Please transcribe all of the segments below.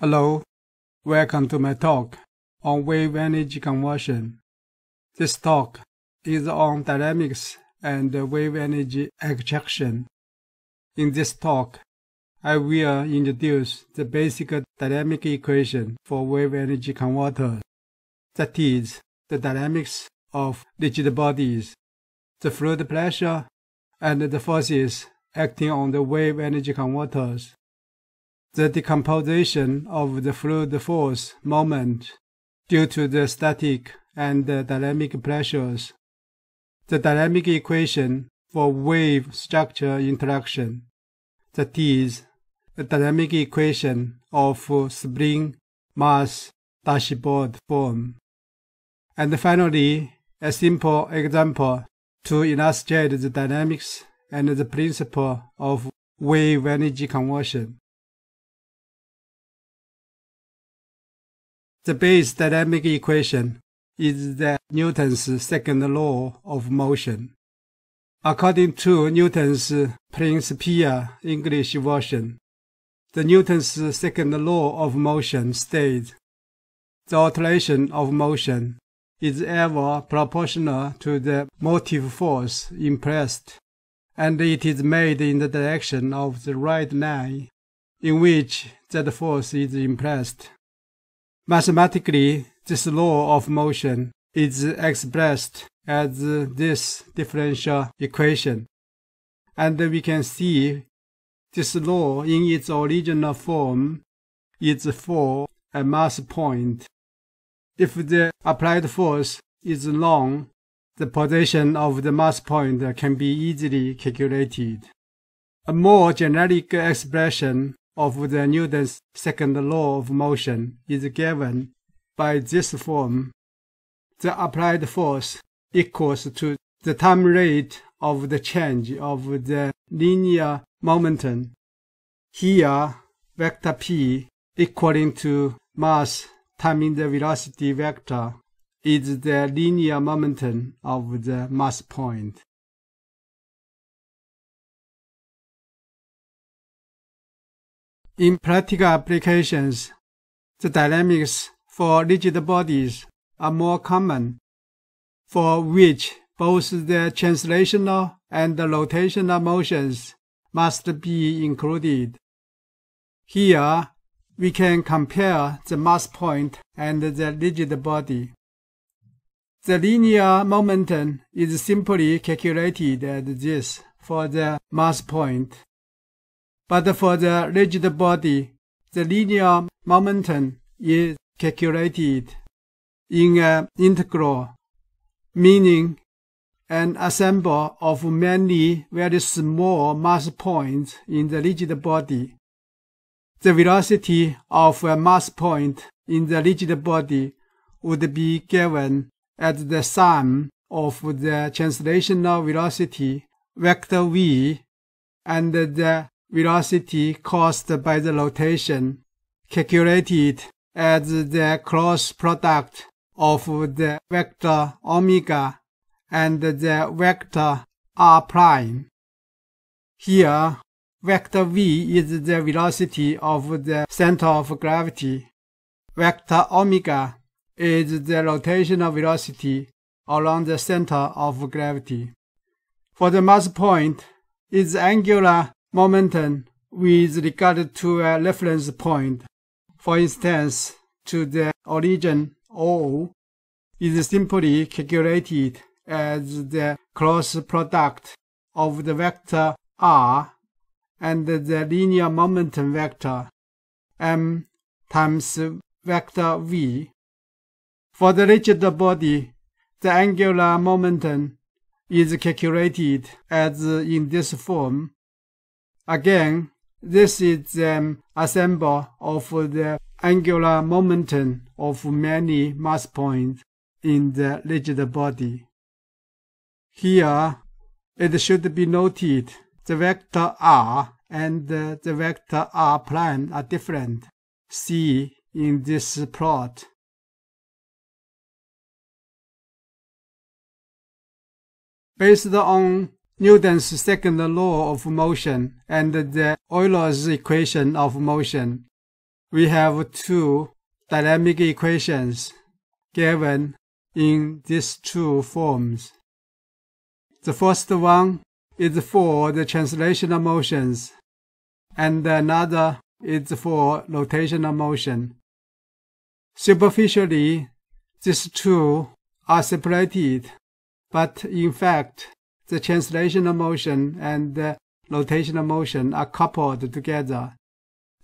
Hello, welcome to my talk on wave energy conversion. This talk is on dynamics and wave energy extraction. In this talk, I will introduce the basic dynamic equation for wave energy converters, that is, the dynamics of rigid bodies, the fluid pressure, and the forces acting on the wave energy converters. The decomposition of the fluid force moment due to the static and the dynamic pressures, the dynamic equation for wave structure interaction, that is, the dynamic equation of spring, mass, dashboard form, and finally, a simple example to illustrate the dynamics and the principle of wave energy conversion. The base dynamic equation is the Newton's second law of motion. According to Newton's Principia English version, the Newton's second law of motion states the alternation of motion is ever proportional to the motive force impressed, and it is made in the direction of the right line in which that force is impressed. Mathematically, this law of motion is expressed as this differential equation, and we can see this law in its original form is for a mass point. If the applied force is known, the position of the mass point can be easily calculated. A more generic expression of the Newton's second law of motion is given by this form. The applied force equals to the time rate of the change of the linear momentum. Here, vector p equaling to mass times the velocity vector is the linear momentum of the mass point. In practical applications, the dynamics for rigid bodies are more common, for which both the translational and the rotational motions must be included. Here, we can compare the mass point and the rigid body. The linear momentum is simply calculated as this for the mass point. But for the rigid body, the linear momentum is calculated in an integral, meaning an ensemble of many very small mass points in the rigid body. The velocity of a mass point in the rigid body would be given as the sum of the translational velocity, vector v, and the velocity caused by the rotation, calculated as the cross product of the vector omega and the vector r prime. Here, vector v is the velocity of the center of gravity. Vector omega is the rotational velocity around the center of gravity. For the mass point, its angular momentum with regard to a reference point, for instance, to the origin O, is simply calculated as the cross product of the vector R and the linear momentum vector M times vector V. For the rigid body, the angular momentum is calculated as in this form. Again, this is an ensemble of the angular momentum of many mass points in the rigid body. Here, it should be noted the vector r and the vector r prime are different. See in this plot. Based on Newton's second law of motion and the Euler's equation of motion, we have two dynamic equations given in these two forms. The first one is for the translational motions, and another is for rotational motion. Superficially, these two are separated, but in fact, the translational motion and the rotational motion are coupled together.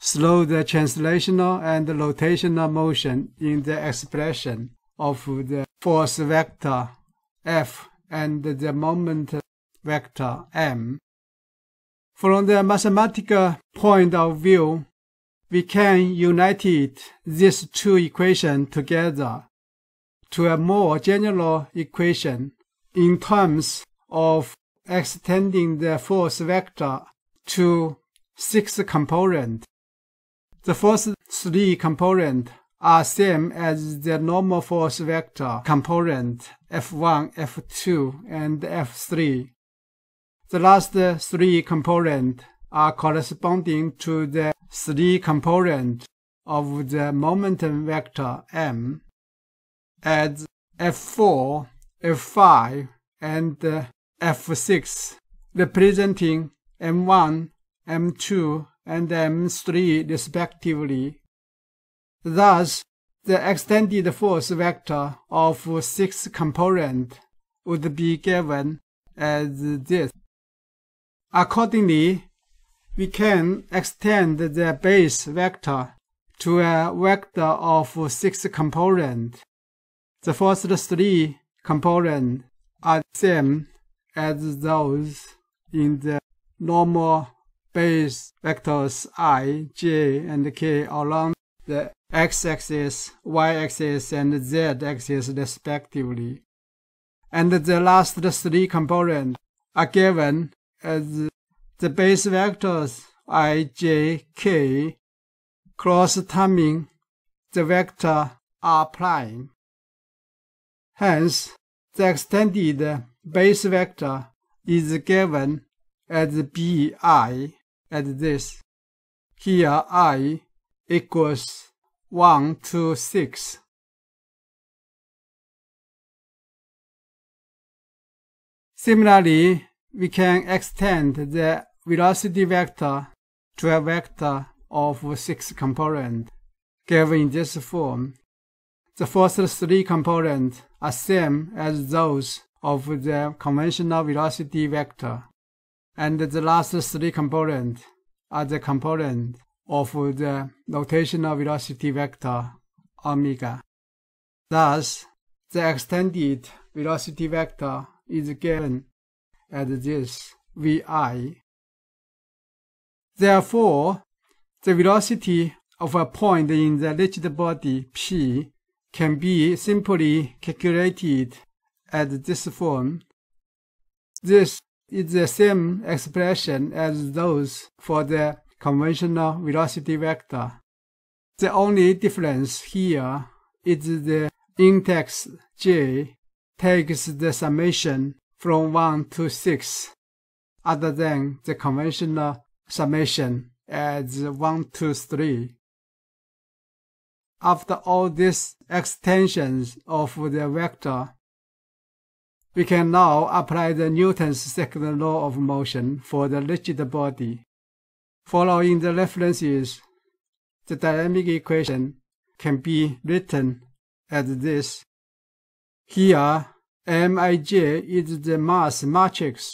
So the translational and the rotational motion in the expression of the force vector F and the moment vector M. From the mathematical point of view, we can unite these two equations together to a more general equation in terms of extending the force vector to 6 components. The first 3 components are same as the normal force vector component F1, F2, and F3. The last 3 components are corresponding to the 3 components of the momentum vector M, as F4, F5, and F6, representing M1, M2, and M3 respectively. Thus, the extended force vector of 6 components would be given as this. Accordingly, we can extend the base vector to a vector of 6 components. The first 3 components are the same as those in the normal base vectors I, j, and k along the x-axis, y-axis, and z-axis respectively. And the last 3 components are given as the base vectors I, j, k cross-terming the vector r prime. Hence, the extended base vector is given as bi at this. Here I equals 1 to 6. Similarly, we can extend the velocity vector to a vector of 6 components, given in this form. The first 3 components are same as those of the conventional velocity vector, and the last 3 components are the components of the rotational velocity vector omega. Thus, the extended velocity vector is given as this vi. Therefore, the velocity of a point in the rigid body P can be simply calculated as this form. This is the same expression as those for the conventional velocity vector. The only difference here is the index j takes the summation from 1 to 6, other than the conventional summation as 1 to 3. After all these extensions of the vector, we can now apply the Newton's second law of motion for the rigid body. Following the references, the dynamic equation can be written as this. Here, Mij is the mass matrix,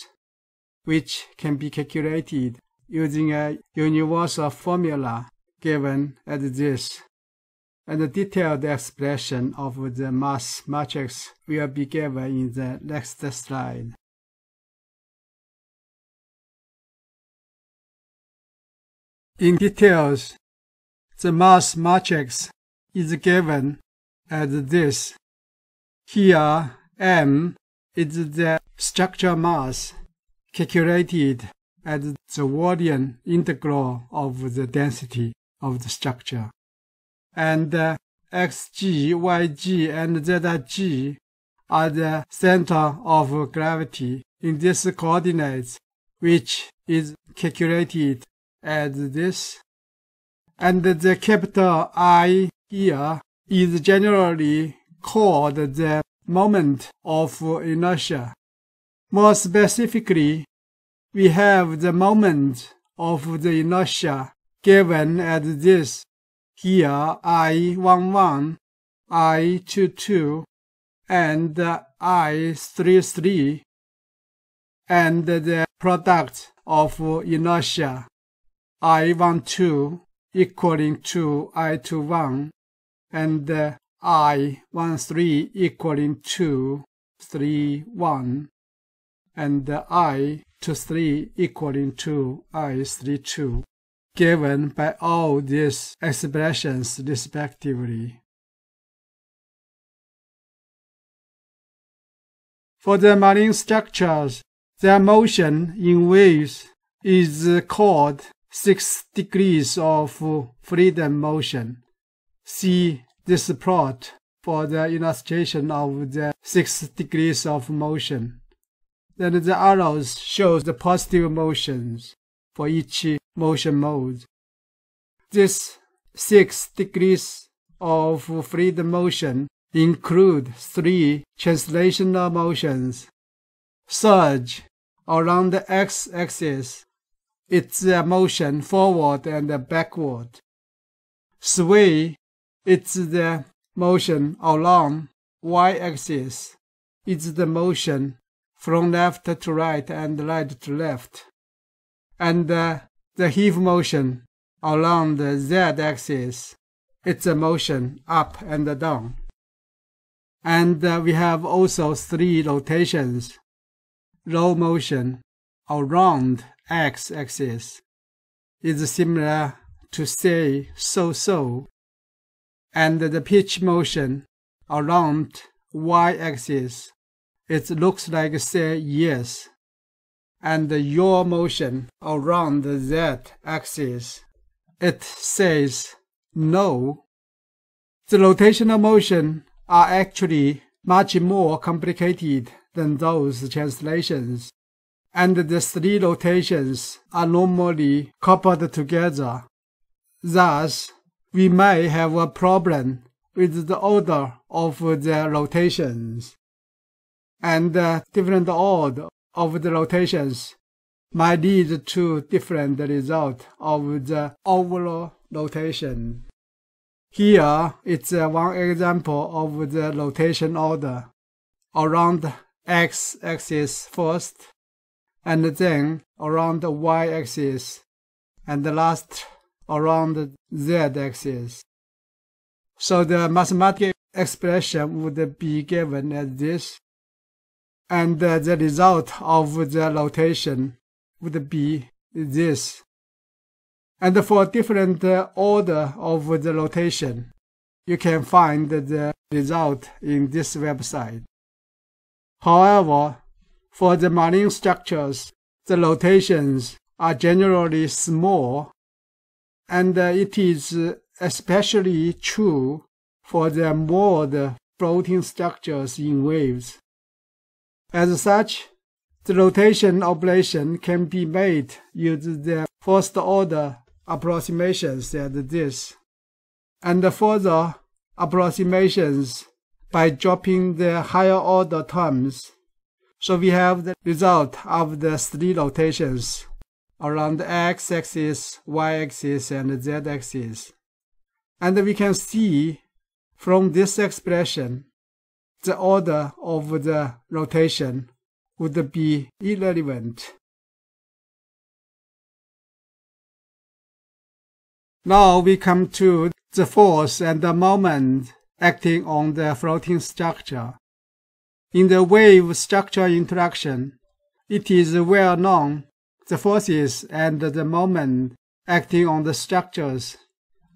which can be calculated using a universal formula given as this. And the detailed expression of the mass matrix will be given in the next slide. In details, the mass matrix is given as this. Here, M is the structural mass calculated as the Wallian integral of the density of the structure. And xg, yg, and zg are the center of gravity in these coordinates, which is calculated as this. and the capital I here is generally called the moment of inertia. More specifically, we have the moment of the inertia given as this, here I11, I22, and I33, and the product of inertia I12 equaling to I21 and I13 equaling to 31 and I23 equaling to I32, given by all these expressions respectively. For the marine structures, their motion in waves is called 6 degrees of freedom motion. See this plot for the illustration of the 6 degrees of motion. Then the arrows show the positive motions for each motion mode. This 6 degrees of freedom motion include 3 translational motions. Surge around the x-axis. It's a motion forward and backward. Sway. It's the motion along y-axis. It's the motion from left to right and right to left. And the heave motion along the z-axis. It's a motion up and down. And we have also 3 rotations. Roll motion around x-axis is similar to, say, so-so. And the pitch motion around y-axis, it looks like, say, yes. And your motion around the z-axis, it says no. The rotational motion are actually much more complicated than those translations, and the 3 rotations are normally coupled together. Thus, we may have a problem with the order of the rotations, and the different order of the rotations might lead to different result of the overall rotation. Here it's one example of the rotation order around x-axis first, and then around the y-axis, and last around the z-axis. So the mathematical expression would be given as this, and the result of the rotation would be this. And for different order of the rotation, you can find the result in this website. However, for the marine structures, the rotations are generally small, and it is especially true for the moored floating structures in waves. As such, the rotation operation can be made using the first order approximations as this, and further approximations by dropping the higher order terms. So we have the result of the 3 rotations around the x-axis, y-axis, and z-axis. And we can see from this expression, the order of the rotation would be irrelevant. Now we come to the force and the moment acting on the floating structure. In the wave structure interaction, it is well known the forces and the moment acting on the structures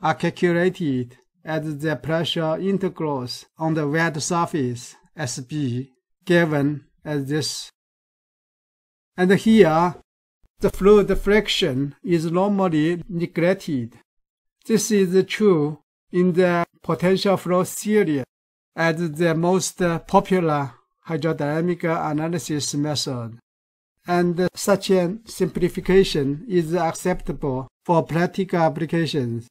are calculated as the pressure integrals on the wet surface, SB, given as this. And here, the fluid friction is normally neglected. This is true in the potential flow theory as the most popular hydrodynamic analysis method, and such a simplification is acceptable for practical applications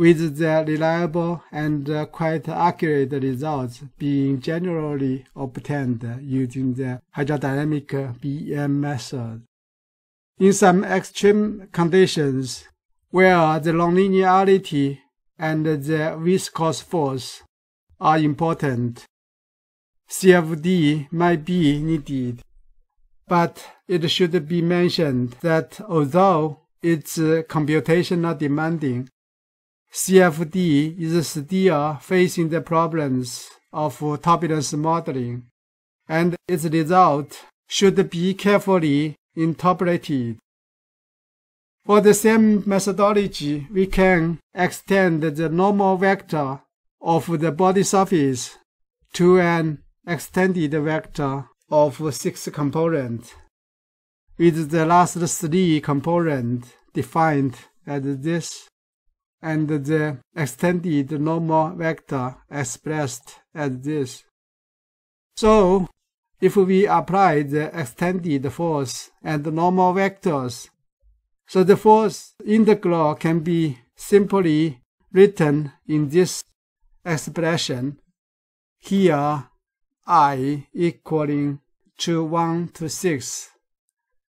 with their reliable and quite accurate results being generally obtained using the hydrodynamic BEM method. In some extreme conditions, where the nonlinearity and the viscous force are important, CFD might be needed. But it should be mentioned that although it's computationally demanding, CFD is still facing the problems of turbulence modeling, and its result should be carefully interpreted. For the same methodology, we can extend the normal vector of the body surface to an extended vector of 6 components, with the last 3 components defined as this, and the extended normal vector expressed as this. So, if we apply the extended force and the normal vectors, so the force integral can be simply written in this expression, here I equaling to 1 to 6,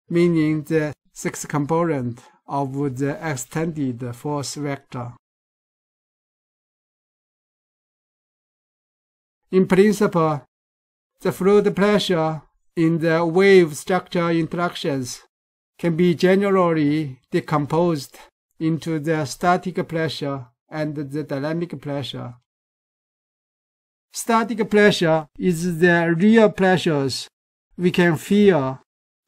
meaning the 6th component of the extended force vector. In principle, the fluid pressure in the wave structure interactions can be generally decomposed into the static pressure and the dynamic pressure. Static pressure is the real pressures we can feel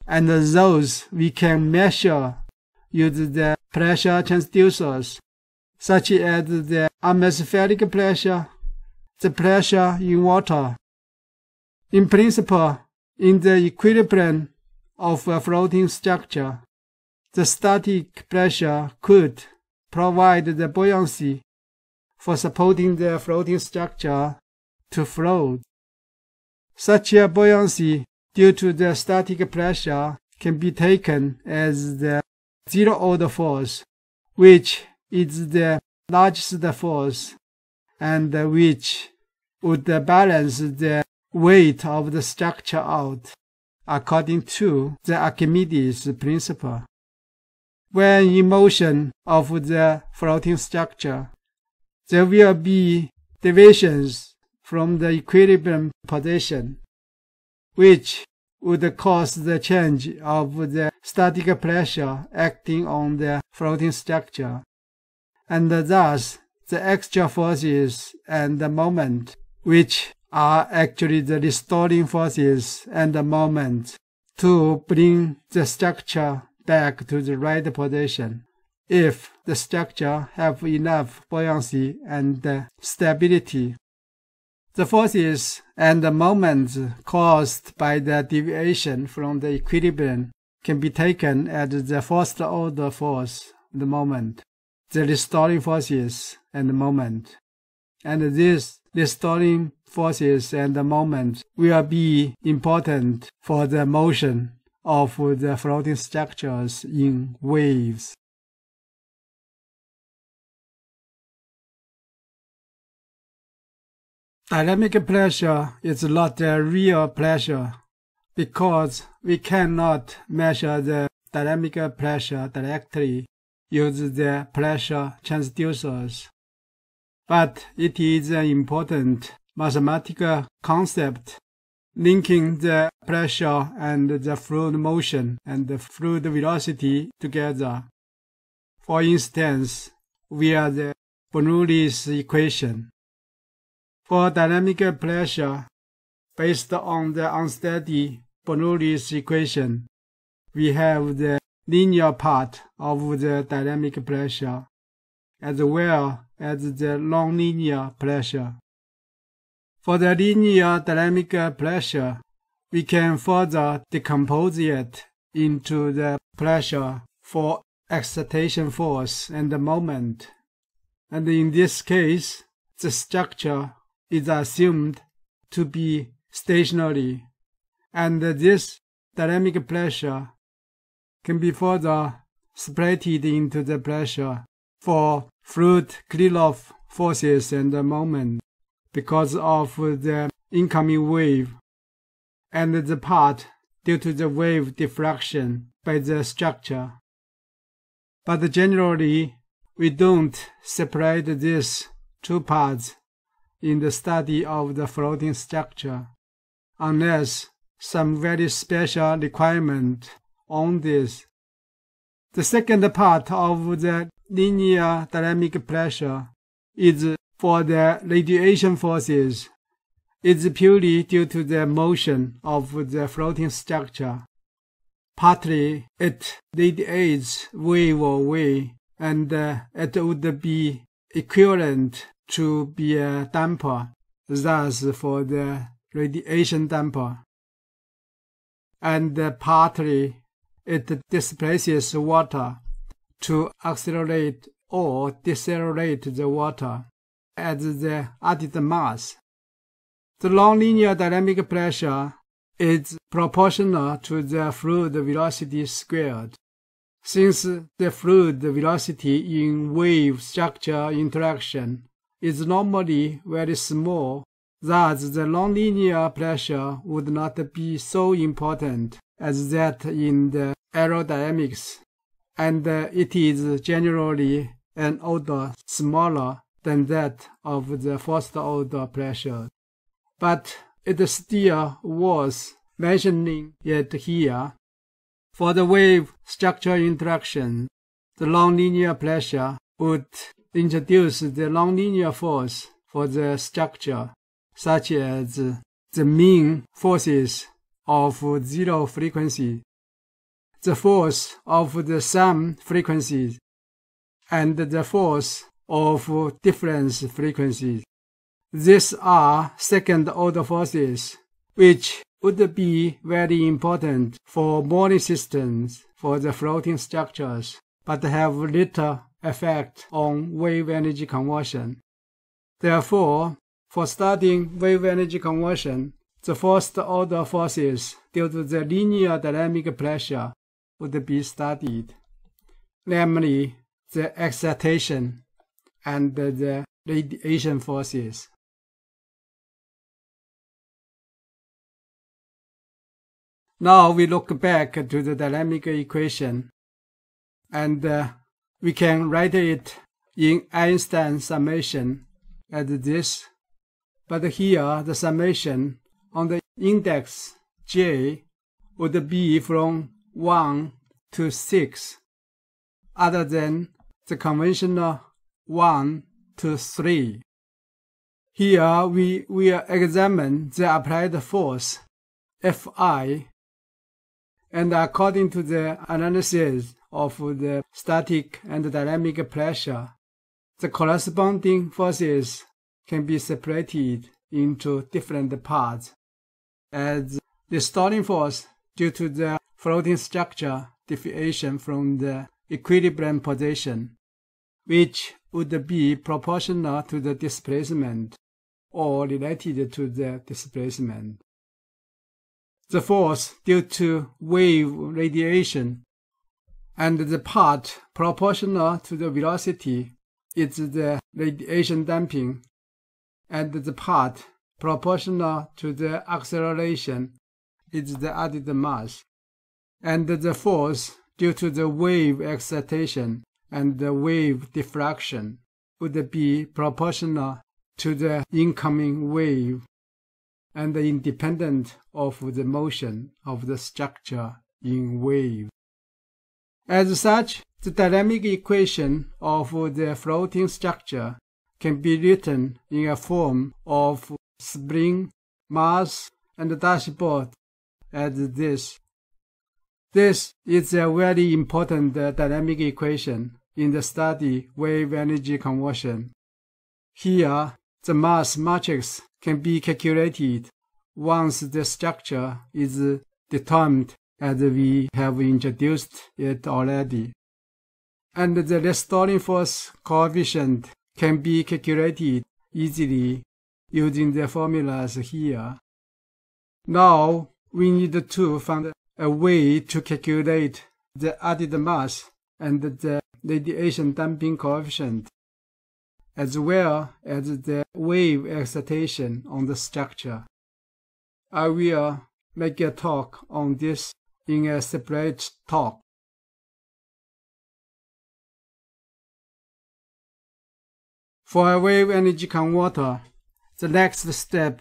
and those we can measure using the pressure transducers, such as the atmospheric pressure, the pressure in water. In principle, in the equilibrium of a floating structure, the static pressure could provide the buoyancy for supporting the floating structure to float. Such a buoyancy due to the static pressure can be taken as the zero order force, which is the largest force and which would balance the weight of the structure out according to the Archimedes principle. When in motion of the floating structure, there will be deviations from the equilibrium position, which would cause the change of the static pressure acting on the floating structure, and thus the extra forces and the moment, which are actually the restoring forces and the moment to bring the structure back to the right position, if the structure have enough buoyancy and stability. The forces and the moments caused by the deviation from the equilibrium can be taken as the first order force, the moment, the restoring forces and the moment. And these restoring forces and the moment will be important for the motion of the floating structures in waves. Dynamic pressure is not a real pressure because we cannot measure the dynamic pressure directly using the pressure transducers. But it is an important mathematical concept linking the pressure and the fluid motion and the fluid velocity together. For instance, via the Bernoulli's equation. For dynamic pressure, based on the unsteady Bernoulli's equation, we have the linear part of the dynamic pressure, as well as the nonlinear pressure. For the linear dynamic pressure, we can further decompose it into the pressure for excitation force and the moment. And in this case, the structure is assumed to be stationary, and this dynamic pressure can be further separated into the pressure for Froude-Krylov forces and moment because of the incoming wave, and the part due to the wave deflection by the structure. But generally, we don't separate these two parts in the study of the floating structure, unless some very special requirement on this. The second part of the linear dynamic pressure is for the radiation forces. It's purely due to the motion of the floating structure. Partly it radiates wave away, and it would be equivalent to be a damper, thus for the radiation damper. And partly it displaces water to accelerate or decelerate the water at the added mass. The nonlinear dynamic pressure is proportional to the fluid velocity squared. Since the fluid velocity in wave structure interaction is normally very small, thus the nonlinear pressure would not be so important as that in the aerodynamics, and it is generally an order smaller than that of the first order pressure. But it still worth mentioning it here. For the wave structure interaction, the nonlinear pressure would introduce the nonlinear force for the structure, such as the mean forces of zero frequency, the force of the sum frequencies, and the force of difference frequencies. These are second-order forces, which would be very important for mooring systems for the floating structures, but have little effect on wave energy conversion. Therefore, for studying wave energy conversion, the first-order forces due to the linear dynamic pressure would be studied, namely the excitation and the radiation forces. Now we look back to the dynamic equation, and we can write it in Einstein's summation as this, but here the summation on the index j would be from 1 to 6, other than the conventional 1 to 3. Here we will examine the applied force, Fi, and according to the analysis of the static and dynamic pressure, the corresponding forces can be separated into different parts, as the stalling force due to the floating structure deviation from the equilibrium position, which would be proportional to the displacement or related to the displacement. The force due to wave radiation and the part proportional to the velocity is the radiation damping, and the part proportional to the acceleration is the added mass, and the force due to the wave excitation and the wave diffraction would be proportional to the incoming wave and independent of the motion of the structure in wave. As such, the dynamic equation of the floating structure can be written in a form of spring, mass, and dashboard as this. This is a very important dynamic equation in the study wave energy conversion. Here, the mass matrix can be calculated once the structure is determined, as we have introduced it already. And the restoring force coefficient can be calculated easily using the formulas here. Now we need to find a way to calculate the added mass and the radiation damping coefficient as well as the wave excitation on the structure. I will make a talk on this in a separate talk. For a wave energy converter, the next step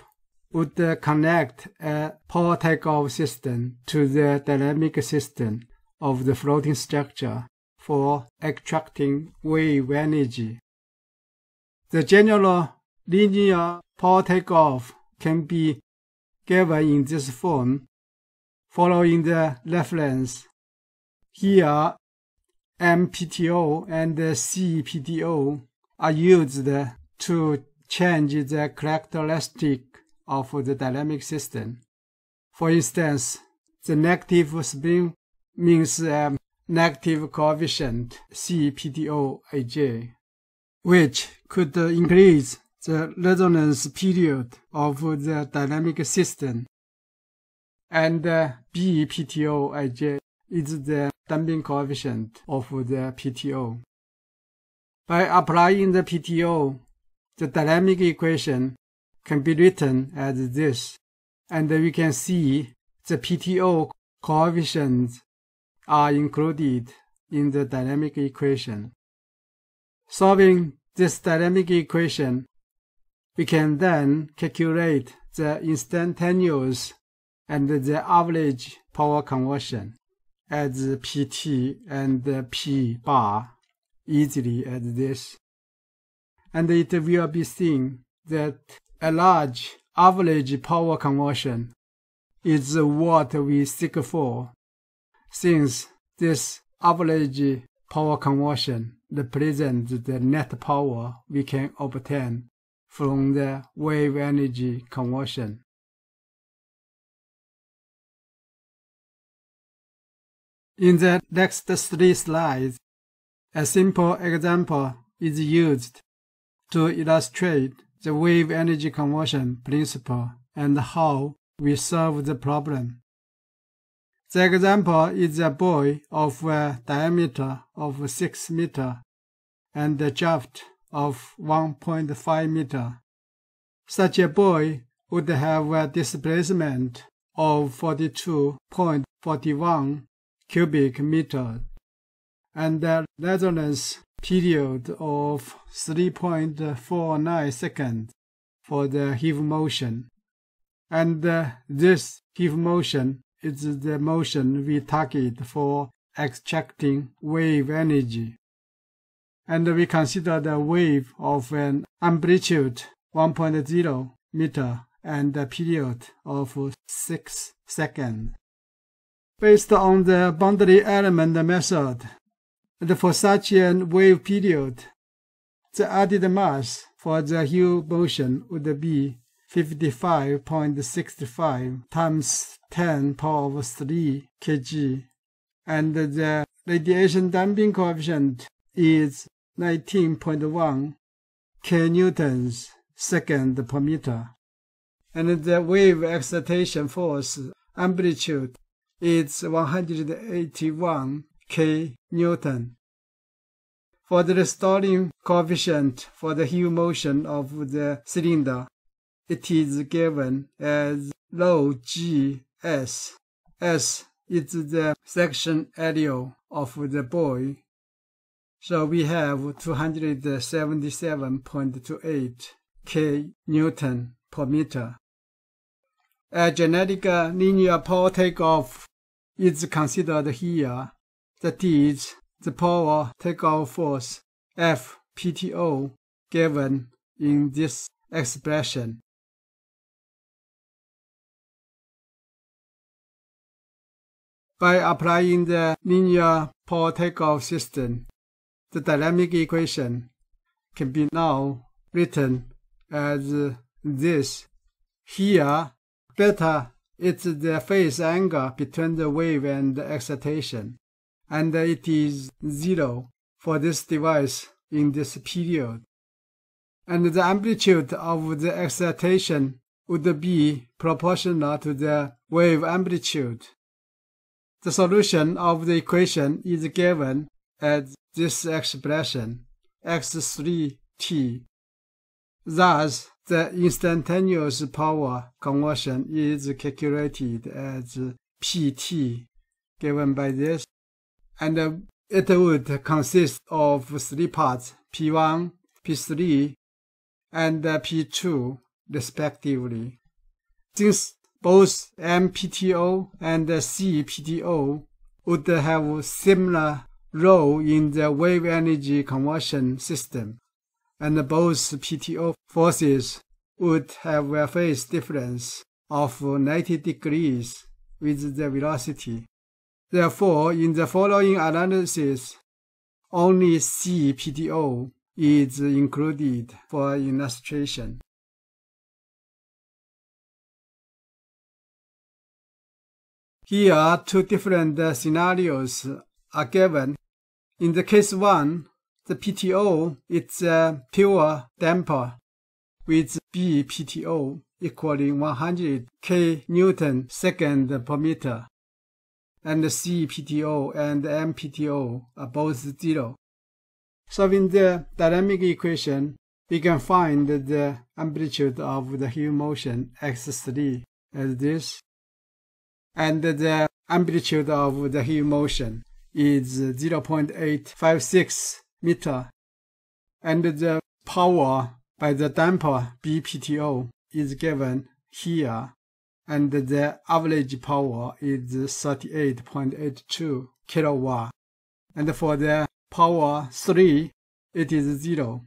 would connect a power takeoff system to the dynamic system of the floating structure for extracting wave energy. The general linear power takeoff can be given in this form, following the reference. Here, MPTO and CPTO are used to change the characteristic of the dynamic system. For instance, the negative spin means a negative coefficient CPTO AJ, which could increase the resonance period of the dynamic system. And BPTO IJ is the damping coefficient of the PTO. By applying the PTO, the dynamic equation can be written as this, and we can see the PTO coefficients are included in the dynamic equation. Solving this dynamic equation, we can then calculate the instantaneous and the average power conversion as PT and P bar easily as this. And it will be seen that a large average power conversion is what we seek for, since this average power conversion represents the net power we can obtain from the wave energy conversion. In the next three slides, a simple example is used to illustrate the wave energy conversion principle and how we solve the problem. The example is a buoy of a diameter of 6 meters and a draft of 1.5 meters. Such a buoy would have a displacement of 42.41 cubic meter and a resonance period of 3.49 seconds for the heave motion. And this heave motion is the motion we target for extracting wave energy. And we consider the wave of an amplitude 1.0 meter and a period of 6 seconds. Based on the boundary element method, and for such a wave period, the added mass for the heave motion would be 55.65 times 10^3 kg, and the radiation damping coefficient is 19.1 kN/s per meter, and the wave excitation force amplitude is 181 kN. For the restoring coefficient for the heave motion of the cylinder, it is given as rho G S. S is the section area of the buoy. So we have 277.28 kN/m. A generic linear power takeoff is considered here, that is, the power takeoff force FPTO given in this expression. By applying the linear power takeoff system, the dynamic equation can be now written as this. Here, beta is the phase angle between the wave and the excitation, and it is 0 for this device in this period. And the amplitude of the excitation would be proportional to the wave amplitude. The solution of the equation is given as this expression, x3 t. Thus, the instantaneous power conversion is calculated as PT given by this, and it would consist of three parts, P1, P3, and P2, respectively. Since both MPTO and CPTO would have a similar role in the wave energy conversion system, and both PTO forces would have a phase difference of 90 degrees with the velocity. Therefore, in the following analysis, only CPTO is included for illustration. Here, two different scenarios are given. In the case 1, the PTO is a pure damper with BPTO equaling 100 kN/s, and CPTO and MPTO are both 0. Solving the dynamic equation, we can find the amplitude of the wheel motion x3 as this, and the amplitude of the wheel motion is 0.856 meter, and the power by the damper BPTO is given here, and the average power is 38.82 kilowatt, and for the power 3 it is 0.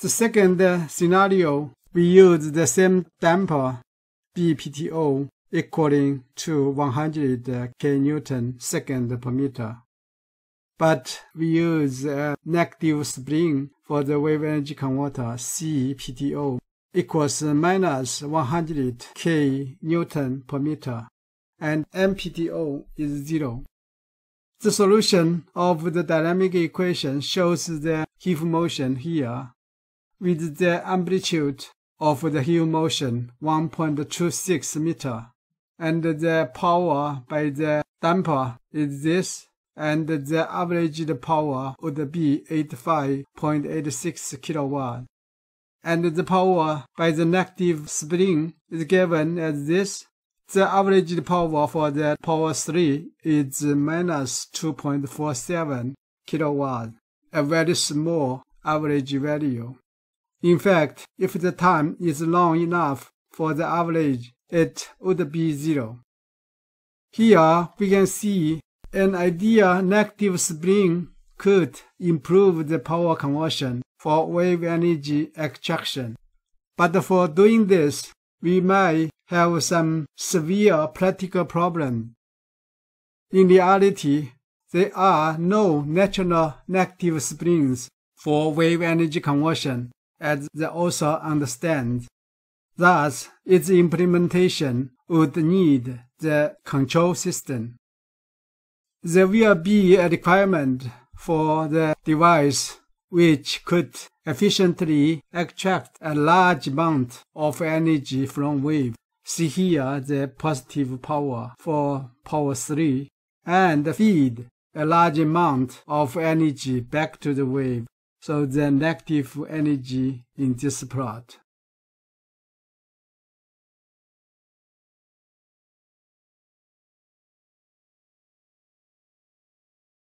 The second scenario, we use the same damper BPTO equaling to 100 kN/m. But we use a negative spring for the wave energy converter CPTO equals minus 100 kN/m, and MPTO is 0. The solution of the dynamic equation shows the wheel motion here, with the amplitude of the wheel motion 1.26 meter, and the power by the damper is this, and the averaged power would be 85.86 kilowatt, and the power by the negative spring is given as this. The averaged power for the power 3 is minus 2.47 kilowatt, a very small average value. In fact, if the time is long enough for the average, it would be 0. Here we can see an ideal negative spring could improve the power conversion for wave energy extraction. But for doing this, we may have some severe practical problems. In reality, there are no natural negative springs for wave energy conversion, as the author understands. Thus, its implementation would need the control system. There will be a requirement for the device which could efficiently extract a large amount of energy from wave. See here the positive power for power 3, and feed a large amount of energy back to the wave, so the negative energy in this plot.